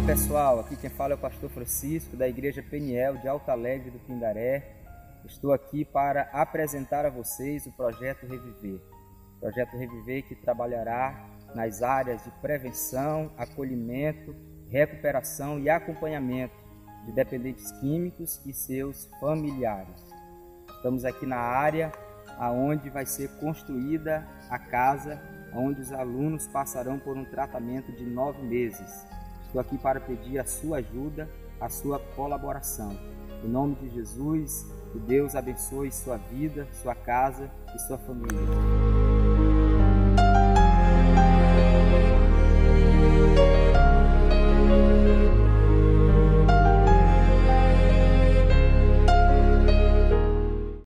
Olá pessoal, aqui quem fala é o pastor Francisco da Igreja Peniel de Alta Alegre do Pindaré. Estou aqui para apresentar a vocês o Projeto Reviver. O Projeto Reviver que trabalhará nas áreas de prevenção, acolhimento, recuperação e acompanhamento de dependentes químicos e seus familiares. Estamos aqui na área onde vai ser construída a casa, onde os alunos passarão por um tratamento de 9 meses. Estou aqui para pedir a sua ajuda, a sua colaboração. Em nome de Jesus, que Deus abençoe sua vida, sua casa e sua família.